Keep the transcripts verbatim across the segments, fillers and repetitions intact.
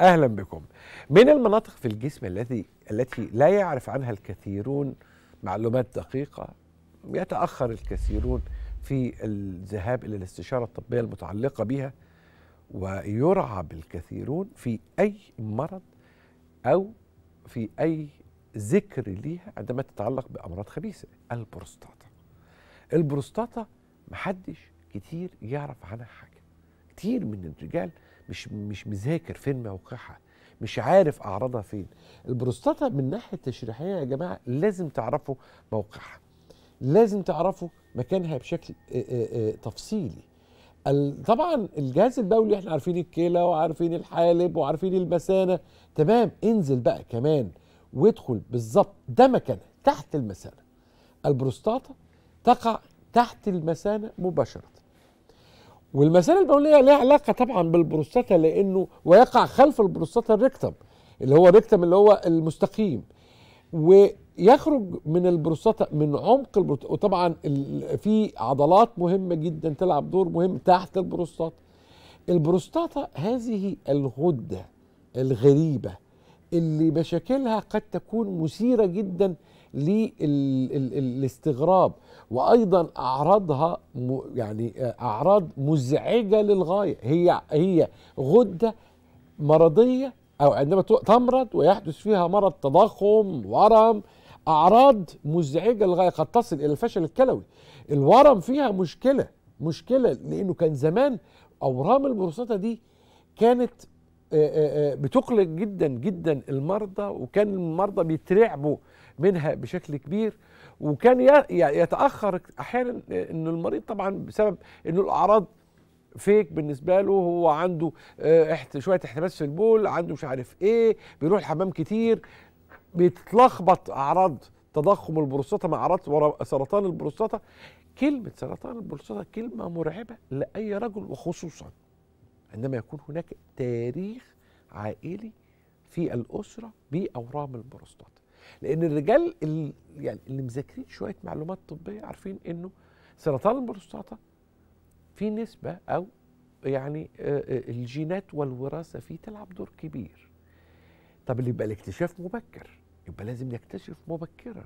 أهلا بكم. من المناطق في الجسم التي التي لا يعرف عنها الكثيرون معلومات دقيقة، يتأخر الكثيرون في الذهاب إلى الاستشارة الطبية المتعلقة بها، ويرعب الكثيرون في أي مرض أو في أي ذكر ليها عندما تتعلق بأمراض خبيثة. البروستاتا البروستاتا محدش كتير يعرف عنها حاجة. كتير من الرجال مش مش مذاكر فين موقعها، مش عارف اعراضها فين. البروستاتا من ناحيه التشريحيه يا جماعه لازم تعرفوا موقعها، لازم تعرفوا مكانها بشكل اه اه اه تفصيلي. طبعا الجهاز البولي احنا عارفين الكلى وعارفين الحالب وعارفين المثانه، تمام. انزل بقى كمان وادخل بالظبط، ده مكانها تحت المثانه. البروستاتا تقع تحت المثانه مباشره، والمثانه البوليه ليها علاقه طبعا بالبروستاتا، لانه ويقع خلف البروستاتا الريكتم، اللي هو الريكتم اللي هو المستقيم، ويخرج من البروستاتا من عمق البروستاتا. وطبعا في عضلات مهمه جدا تلعب دور مهم تحت البروستاتا. البروستاتا هذه الغده الغريبه اللي مشاكلها قد تكون مثيره جدا للاستغراب، وايضا اعراضها يعني اعراض مزعجه للغايه. هي هي غده مرضيه، او عندما تمرض ويحدث فيها مرض، تضخم، ورم، اعراض مزعجه للغايه قد تصل الى الفشل الكلوي. الورم فيها مشكله مشكله لانه كان زمان اورام البروستاتا دي كانت بتقلق جدا جدا المرضى، وكان المرضى بيترعبوا منها بشكل كبير، وكان يتاخر احيانا انه المريض طبعا بسبب انه الاعراض فيك بالنسبه له، هو عنده شويه احتباس في البول، عنده مش عارف ايه، بيروح الحمام كتير، بتتلخبط اعراض تضخم البروستاتا مع اعراض سرطان البروستاتا. كلمه سرطان البروستاتا كلمه مرعبه لاي رجل، وخصوصا عندما يكون هناك تاريخ عائلي في الاسره باورام البروستاتا، لأن الرجال اللي يعني اللي مذاكرين شوية معلومات طبية عارفين إنه سرطان البروستاتا في نسبة أو يعني الجينات والوراثة فيه تلعب دور كبير. طب اللي يبقى الاكتشاف مبكر، يبقى لازم نكتشف مبكرا،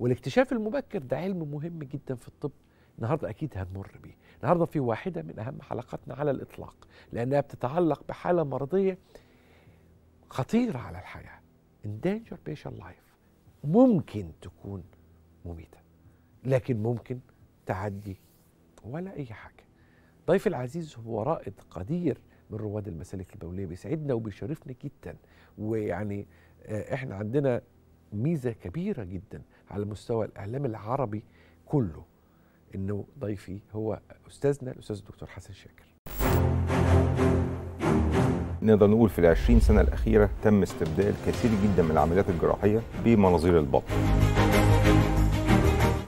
والاكتشاف المبكر ده علم مهم جدا في الطب. النهارده أكيد هنمر بيه. النهارده في واحدة من أهم حلقاتنا على الإطلاق، لأنها بتتعلق بحالة مرضية خطيرة على الحياة. endanger patient life. ممكن تكون مميتة، لكن ممكن تعدي ولا أي حاجة. ضيف العزيز هو رائد قدير من رواد المسالك البولية، بيسعدنا وبيشرفنا جدا، ويعني احنا عندنا ميزة كبيرة جدا على مستوى الإعلام العربي كله، إنه ضيفي هو أستاذنا الأستاذ الدكتور حسن شاكر. نقدر نقول في العشرين سنة الأخيرة تم استبدال كثير جدا من العمليات الجراحية بمناظير البطن.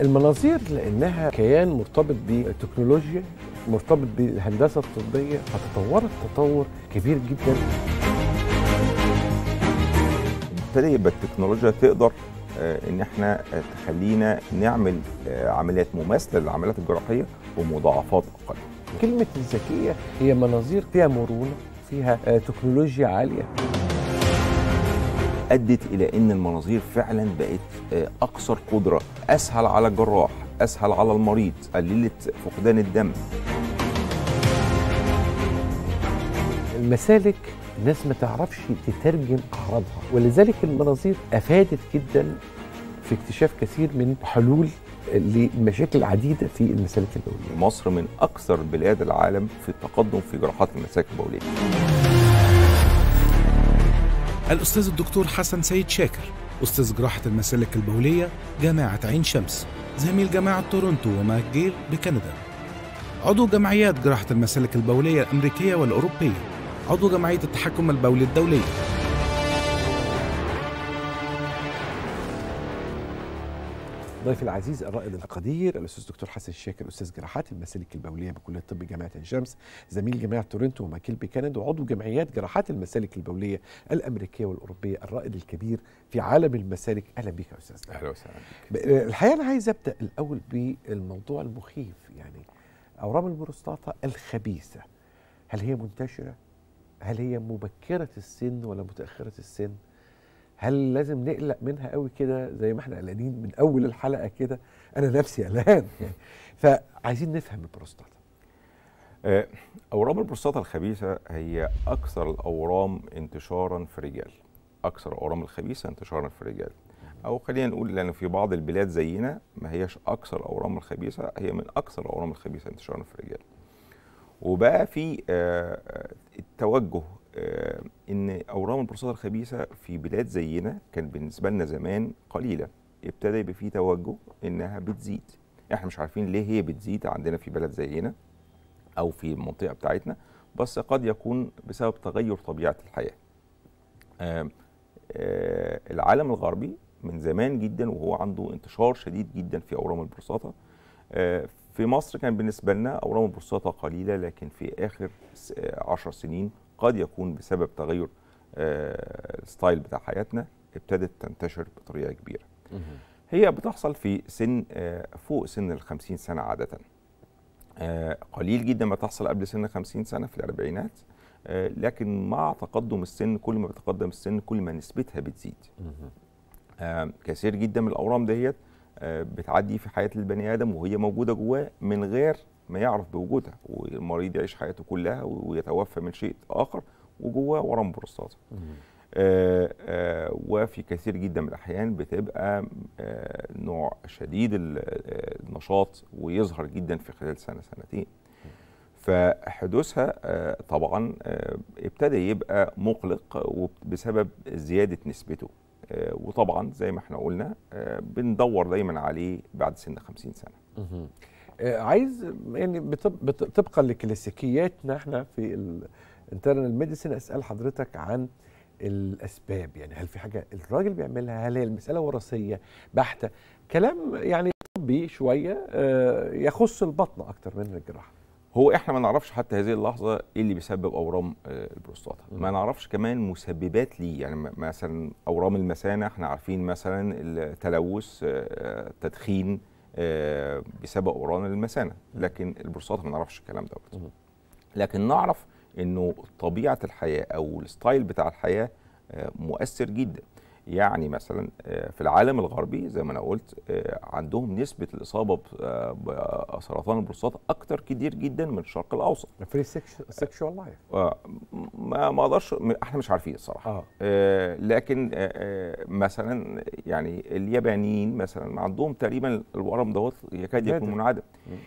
المناظير لأنها كيان مرتبط بالتكنولوجيا، مرتبط بالهندسة الطبية، فتطورت تطور كبير جدا. ابتدى يبقى التكنولوجيا تقدر إن احنا تخلينا نعمل عمليات مماثلة للعمليات الجراحية ومضاعفات أقل. كلمة الذكية هي مناظير فيها مرونة، فيها تكنولوجيا عالية، أدت إلى أن المناظير فعلا بقت أقصر قدرة، أسهل على الجراح، أسهل على المريض، قللت فقدان الدم. المسالك الناس ما تعرفش تترجم أعراضها، ولذلك المناظير أفادت جدا في اكتشاف كثير من حلول لمشاكل عديدة في المسالك البولية. مصر من أكثر بلاد العالم في التقدم في جراحات المسالك البولية. الأستاذ الدكتور حسن سيد شاكر، أستاذ جراحة المسالك البولية جامعة عين شمس، زميل جامعة تورونتو وماكجيل بكندا، عضو جمعيات جراحة المسالك البولية الأمريكية والأوروبية، عضو جمعية التحكم البولي الدولية. ضيفي العزيز الرائد القدير الاستاذ دكتور حسن شاكر، استاذ جراحات المسالك البوليه بكليه طب جامعه عين شمس، زميل جامعه تورنتو وماكيل بكندا، وعضو جمعيات جراحات المسالك البوليه الامريكيه والاوروبيه، الرائد الكبير في عالم المسالك. اهلا بك يا استاذ. اهلا وسهلا بك. الحقيقه انا عايز ابدا الاول بالموضوع المخيف، يعني اورام البروستاتا الخبيثه، هل هي منتشره؟ هل هي مبكره السن ولا متاخره السن؟ هل لازم نقلق منها قوي كده زي ما احنا قلقانين من اول الحلقه كده؟ انا نفسي قلقان. فعايزين نفهم البروستاتا. اورام البروستاتا الخبيثه هي اكثر الاورام انتشارا في الرجال، اكثر الاورام الخبيثه انتشارا في الرجال، او خلينا نقول لان في بعض البلاد زينا ما هيش اكثر الاورام الخبيثه، هي من اكثر الاورام الخبيثه انتشارا في الرجال. وبقى في التوجه ان اورام البروستاتا الخبيثه في بلاد زينا كان بالنسبه لنا زمان قليله، ابتدى يبقى في توجه انها بتزيد. احنا مش عارفين ليه هي بتزيد عندنا في بلد زينا او في المنطقه بتاعتنا، بس قد يكون بسبب تغير طبيعه الحياه. آآ آآ العالم الغربي من زمان جدا وهو عنده انتشار شديد جدا في اورام البروستاتا. في مصر كان بالنسبه لنا اورام البروستاتا قليله، لكن في اخر عشر سنين قد يكون بسبب تغير الستايل بتاع حياتنا ابتدت تنتشر بطريقه كبيره. هي بتحصل في سن فوق سن ال خمسين سنه عاده. قليل جدا ما تحصل قبل سن خمسين سنه، في الاربعينات، لكن مع تقدم السن كل ما بتقدم السن كل ما نسبتها بتزيد. كثير جدا من الاورام دهيت بتعدي في حياه البني ادم وهي موجوده جواه من غير ما يعرف بوجودها، والمريض يعيش حياته كلها ويتوفى من شيء آخر وجواه ورم بروستاتا. آه آه وفي كثير جدا من الأحيان بتبقى آه نوع شديد النشاط ويظهر جدا في خلال سنة سنتين. فحدوثها آه طبعا آه ابتدى يبقى مقلق بسبب زيادة نسبته، آه وطبعا زي ما احنا قلنا آه بندور دايما عليه بعد سن خمسين سنة. مه. عايز يعني طبقا لكلاسيكياتنا احنا في الانترنال ميديسن اسال حضرتك عن الاسباب، يعني هل في حاجه الراجل بيعملها؟ هل هي المساله وراثيه بحته؟ كلام يعني طبي شويه يخص البطن اكتر من الجراحه. هو احنا ما نعرفش حتى هذه اللحظه ايه اللي بيسبب اورام البروستاتا، ما نعرفش كمان مسببات ليه، يعني مثلا اورام المثانه احنا عارفين مثلا التلوث، تدخين بسبب اورام المثانه، لكن البروستاتا ما نعرفش الكلام دوت. لكن نعرف انه طبيعه الحياه او الستايل بتاع الحياه مؤثر جدا. يعني مثلا في العالم الغربي زي ما انا قلت عندهم نسبه الاصابه بسرطان البروستاتا اكتر كتير جدا من الشرق الاوسط. فري سيكشوال لايف ما اقدرش، احنا مش عارفين الصراحه. آه. آه لكن آه مثلا يعني اليابانيين مثلا عندهم تقريبا الورم دوت يكاد يكون منعدم.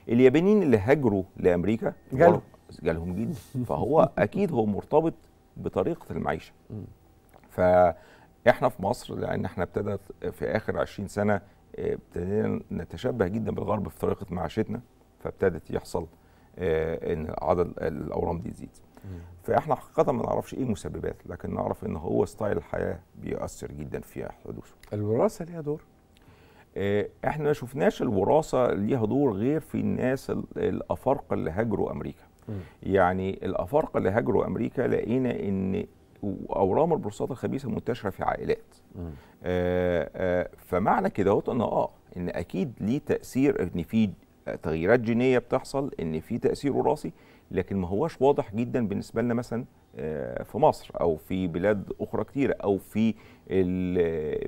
اليابانيين اللي هاجروا لامريكا جالهم جالهم جدا، فهو اكيد هو مرتبط بطريقه المعيشه. ف احنا في مصر لان احنا ابتدت في اخر عشرين سنه ابتدينا نتشبه جدا بالغرب في طريقه معاشتنا، فابتدت يحصل ان عدد الاورام دي تزيد. فاحنا حقيقه ما نعرفش ايه المسببات، لكن نعرف ان هو ستايل الحياه بيأثر جدا في حدوثه. الوراثه ليها دور؟ احنا ما شفناش الوراثه ليها دور غير في الناس الافارقه اللي هاجروا امريكا. يعني الافارقه اللي هاجروا امريكا لقينا ان اورام البروستاتا الخبيثه منتشره في عائلات. آآ آآ فمعنى كده ان اه ان اكيد ليه تاثير، ان في تغييرات جينيه بتحصل، ان في تاثير وراثي، لكن ما هوش واضح جدا بالنسبه لنا مثلا في مصر او في بلاد اخرى كتيره، او في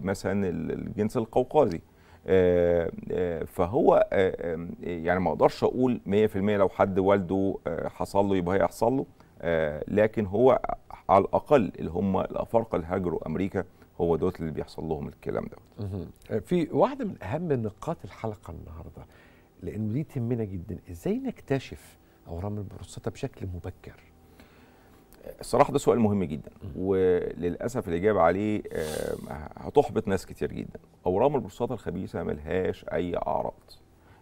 مثلا الجنس القوقازي. آآ آآ فهو آآ يعني ما اقدرش اقول مية في المية لو حد والده حصل له يبقى هيحصل له، آه لكن هو على الاقل اللي هم الافارقه اللي هاجروا امريكا هو دوت اللي بيحصل لهم الكلام دوت. في واحده من اهم نقاط الحلقه النهارده لانه دي تهمنا جدا، ازاي نكتشف اورام البروستاتا بشكل مبكر؟ الصراحه ده سؤال مهم جدا وللاسف الاجابه عليه آه هتحبط ناس كتير جدا. اورام البروستاتا الخبيثه ملهاش اي اعراض،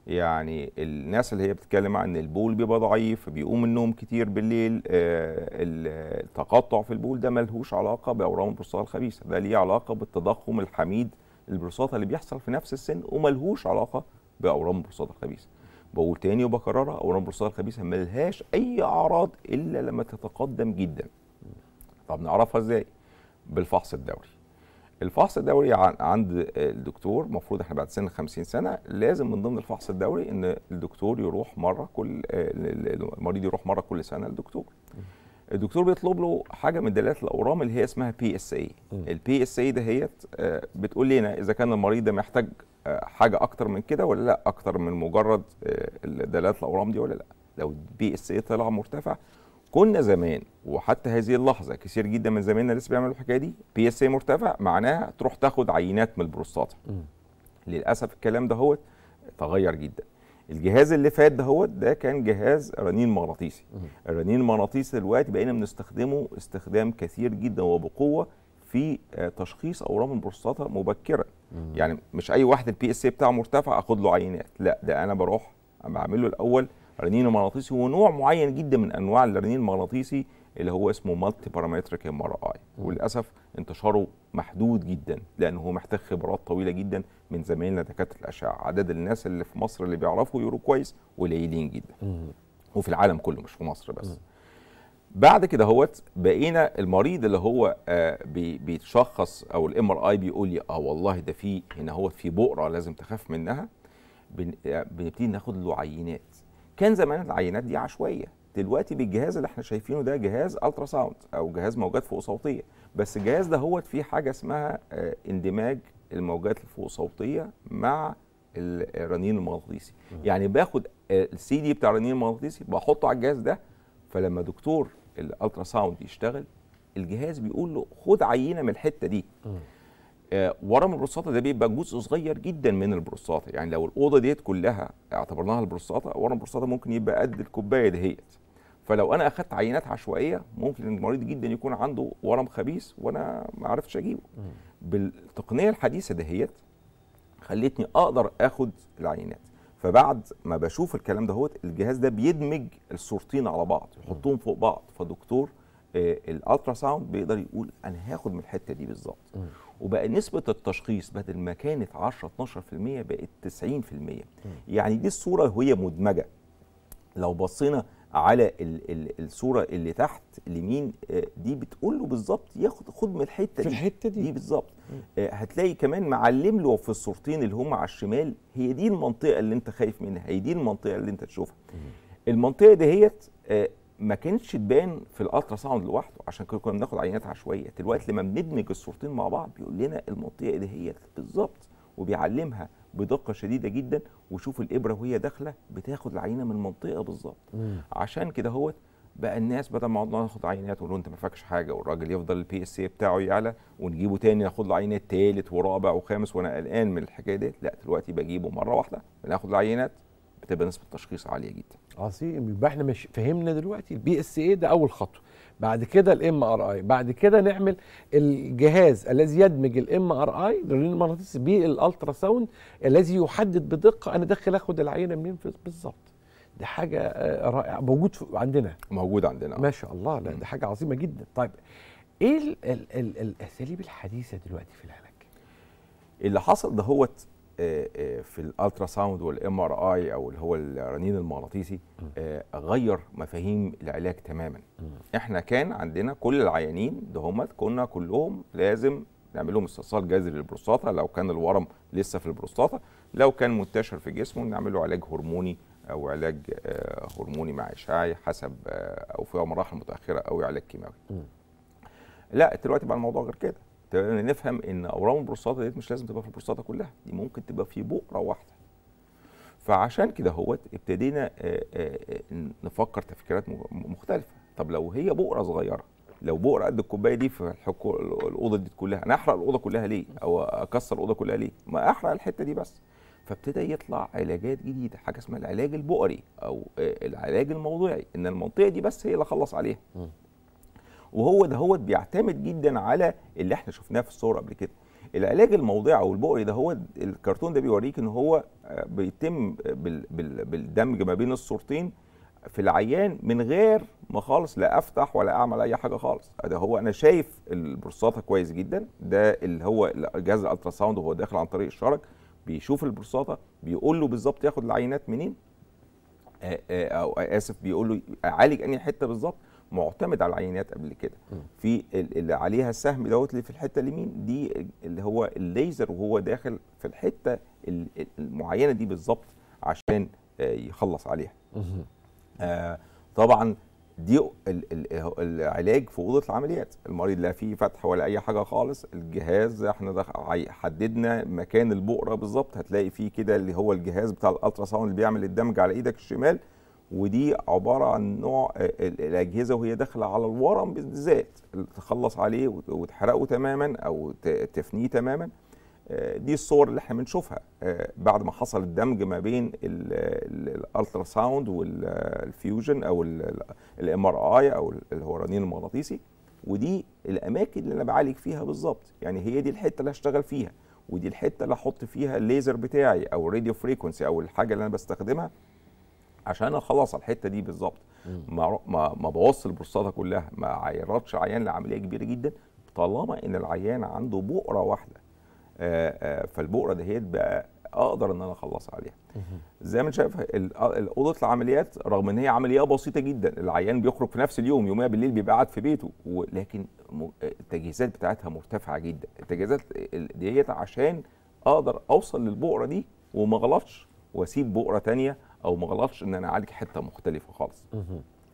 يعني الناس اللي هي بتتكلم عن البول بيبقى ضعيف، بيقوم النوم كتير بالليل، التقطع في البول ده ملهوش علاقه باورام البروستاتا الخبيثه، ده ليه علاقه بالتضخم الحميد البروستاتا اللي بيحصل في نفس السن وملهوش علاقه باورام البروستاتا الخبيثه. بقول تاني وبكررها، اورام البروستاتا الخبيثه ملهاش اي اعراض الا لما تتقدم جدا. طب نعرفها ازاي؟ بالفحص الدوري. الفحص الدوري عند الدكتور المفروض احنا بعد سن خمسين سنه لازم من ضمن الفحص الدوري ان الدكتور يروح مره كل المريض يروح مره كل سنه للدكتور. الدكتور بيطلب له حاجه من دلالات الاورام اللي هي اسمها بي اس اي. البي اس اي دهيت بتقول لنا اذا كان المريض ده محتاج حاجه اكتر من كده ولا لا، اكتر من مجرد دلالات الاورام دي ولا لا. لو البي اس اي طلع مرتفع، كنا زمان وحتى هذه اللحظه كثير جدا من زمايلنا لسه بيعملوا الحكايه دي، بي اس اي مرتفع معناها تروح تاخد عينات من البروستاتا. للاسف الكلام دهوت تغير جدا. الجهاز اللي فات دهوت ده كان جهاز رنين مغناطيسي. الرنين المغناطيسي دلوقتي بقينا بنستخدمه استخدام كثير جدا وبقوه في تشخيص اورام البروستاتا مبكرا. مم. يعني مش اي واحد البي اس اي بتاعه مرتفع اخد له عينات، لا ده انا بروح بعمل له الاول رنين مغناطيسي، ونوع معين جدا من انواع الرنين المغناطيسي اللي هو اسمه multiparametric إم آر آي، وللاسف انتشاره محدود جدا لانه هو محتاج خبرات طويله جدا من زمايلنا دكاتره الاشعه. عدد الناس اللي في مصر اللي بيعرفوا يورو كويس قليلين جدا، وفي العالم كله مش في مصر بس. بعد كده هوت بقينا المريض اللي هو آه بي بيتشخص او الام ار اي بيقول لي اه والله ده في هنا هوت في بؤره لازم تخاف منها، بنبتدي ناخد له عينات. كان زمان العينات دي عشوائيه، دلوقتي بالجهاز اللي احنا شايفينه ده جهاز التراساوند او جهاز موجات فوق صوتيه، بس الجهاز ده هوت فيه حاجه اسمها آه اندماج الموجات الفوق صوتيه مع الرنين المغناطيسي. يعني باخد آه السي دي بتاع الرنين المغناطيسي بحطه على الجهاز ده، فلما دكتور الالترا ساوند يشتغل الجهاز بيقول له خد عينه من الحته دي. آه ورم البروستاتا ده بيبقى جزء صغير جدا من البروستاتا، يعني لو الاوضه ديت كلها اعتبرناها البروستاتا، ورم البروستاتا ممكن يبقى قد الكوبايه دهيت. فلو انا اخدت عينات عشوائيه ممكن المريض جدا يكون عنده ورم خبيث وانا ما عرفتش اجيبه. بالتقنيه الحديثه دهيت خلتني اقدر اخد العينات. فبعد ما بشوف الكلام دهوت الجهاز ده بيدمج الصورتين على بعض، يحطهم فوق بعض، فدكتور آه الالترا ساوند بيقدر يقول انا هاخد من الحته دي بالظبط. وبقى نسبه التشخيص بدل ما كانت عشرة اتناشر بالمية بقت تسعين بالمية. يعني دي الصوره وهي مدمجه. لو بصينا على ال ال الصوره اللي تحت اليمين آه دي بتقول له بالظبط ياخد خد من الحته دي في الحته دي, دي بالظبط. آه هتلاقي كمان معلم له في الصورتين اللي هم على الشمال هي دي المنطقه اللي انت خايف منها، هي دي المنطقه اللي انت تشوفها. المنطقه دهيت آه ما كانتش تبان في الالترا ساوند لوحده، عشان كده كنا بناخد عينات عشوائيه. دلوقتي لما بندمج الصورتين مع بعض بيقول لنا المنطقه دهيت بالظبط، وبيعلمها بدقه شديده جدا، وشوف الابره وهي داخله بتاخد العينه من المنطقه بالظبط. عشان كده هوت بقى الناس بدل ما نقعد ناخد عينات ونقول انت ما فاكش حاجه، والراجل يفضل البي اس اي بتاعه يعلى ونجيبه تاني ناخد له عينات ثالث ورابع وخامس وانا قلقان من الحكايه دي، لا دلوقتي بجيبه مره واحده بناخد العينات، بتبقى نسبه التشخيص عاليه جدا. عظيم. يبقى احنا مش فهمنا دلوقتي البي اس اي ده اول خطوه، بعد كده الام ار اي، بعد كده نعمل الجهاز الذي يدمج الام ار اي الرنين المغناطيسي بالالترا ساوند الذي يحدد بدقه انا داخل اخد العينه منين بالظبط. دي حاجه رائعه موجود عندنا موجود عندنا ما شاء الله. لا دي حاجه عظيمه جدا. طيب ايه ال ال ال الاساليب الحديثه دلوقتي في العلاج؟ اللي حصل دهوت في الالترا ساوند والام ار اي او اللي هو الرنين المغناطيسي غير مفاهيم العلاج تماما. احنا كان عندنا كل العيانين دهمت كنا كلهم لازم نعمل لهم استئصال جذري للبروستاتا لو كان الورم لسه في البروستاتا، لو كان منتشر في جسمه نعمل له علاج هرموني او علاج هرموني مع اشعاعي حسب، او في مراحل متاخره قوي علاج كيماوي. لا دلوقتي بقى الموضوع غير كده، نفهم ان اورام البروستاتا ديت مش لازم تبقى في البروستاتا كلها، دي ممكن تبقى في بؤره واحده. فعشان كده هوت ابتدينا نفكر تفكيرات مختلفه. طب لو هي بؤره صغيره، لو بؤره قد الكوبايه دي في الاوضه دي كلها، انا احرق الاوضه كلها ليه؟ او اكسر الاوضه كلها ليه؟ ما احرق الحته دي بس. فابتدى يطلع علاجات جديده، حاجه اسمها العلاج البؤري او العلاج الموضعي، ان المنطقه دي بس هي اللي اخلص عليها. وهو دهوت بيعتمد جدا على اللي احنا شفناه في الصوره قبل كده. العلاج الموضعي او البؤري ده، هو الكرتون ده بيوريك ان هو بيتم بالدمج ما بين الصورتين في العيان من غير ما خالص لا افتح ولا اعمل اي حاجه خالص. ده هو انا شايف البروستاتا كويس جدا، ده اللي هو جهاز الالتراساوند وهو داخل عن طريق الشرج بيشوف البروستاتا، بيقول له بالظبط ياخد العينات منين، او اسف بيقول له اعالج انهي حته بالظبط، معتمد على العينات قبل كده. في اللي عليها السهم دوت اللي في الحته اليمين دي اللي هو الليزر وهو داخل في الحته المعينه دي بالظبط عشان يخلص عليها. آه طبعا دي العلاج في اوضه العمليات، المريض لا فيه فتح ولا اي حاجه خالص، الجهاز احنا حددنا مكان البؤره بالظبط، هتلاقي فيه كده اللي هو الجهاز بتاع الالتراساوند اللي بيعمل الدمج على ايدك الشمال، ودي عباره عن نوع الاجهزه وهي داخله على الورم بالذات اللي تخلص عليه وتحرقه تماما او تفنيه تماما. دي الصور اللي احنا بنشوفها بعد ما حصل الدمج ما بين الالتراساوند والفيوجن او الام ار اي او اللي هو الرنين المغناطيسي، ودي الاماكن اللي انا بعالج فيها بالظبط. يعني هي دي الحته اللي هشتغل فيها، ودي الحته اللي هحط فيها الليزر بتاعي او الراديو فريكونسي او الحاجه اللي انا بستخدمها عشان اخلص على الحته دي بالظبط. ما ما بوظش البروستاتا كلها، ما عيرتش عيان لعمليه كبيره جدا طالما ان العيان عنده بؤره واحده. فالبؤره دهيت بقى اقدر ان انا اخلص عليها. زي ما انت شايف اوضه العمليات رغم ان هي عمليه بسيطه جدا، العيان بيخرج في نفس اليوم، يوميها بالليل بيبقى قاعد في بيته، ولكن التجهيزات بتاعتها مرتفعه جدا. التجهيزات ديت عشان اقدر اوصل للبؤره دي وما اغلطش واسيب بؤره ثانيه، او ما اغلطش ان انا اعالج حته مختلفه خالص.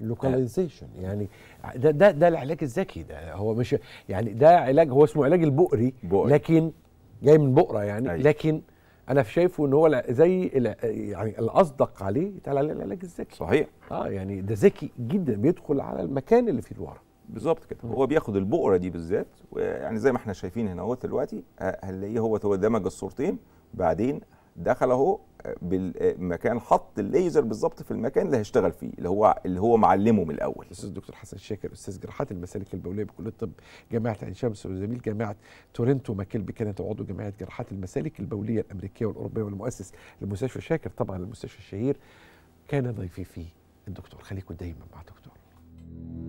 لوكاليزيشن يعني ده ده ده العلاج الذكي ده، هو مش يعني ده علاج، هو اسمه علاج البؤري لكن جاي من بؤره يعني. أيه. لكن انا شايفه ان هو زي يعني الاصدق عليه يتقال عليه العلاج الذكي. صحيح. اه يعني ده ذكي جدا، بيدخل على المكان اللي فيه الورم بالظبط كده. هو بياخد البؤره دي بالذات، ويعني زي ما احنا شايفين هنا اهو دلوقتي هنلاقيه هو دمج الصورتين، بعدين دخل اهو بالمكان، حط الليزر بالظبط في المكان اللي هيشتغل فيه اللي هو اللي هو معلمه من الاول. استاذ دكتور حسن شاكر، استاذ جراحات المسالك البوليه بكليه الطب جامعه عين شمس، وزميل جامعه تورنتو ماكيل بكندا، وعضو جامعه جراحات المسالك البوليه الامريكيه والاوروبيه، والمؤسس لمستشفى شاكر طبعا المستشفى الشهير. كان ضيفي فيه الدكتور، خليكم دايما مع دكتور.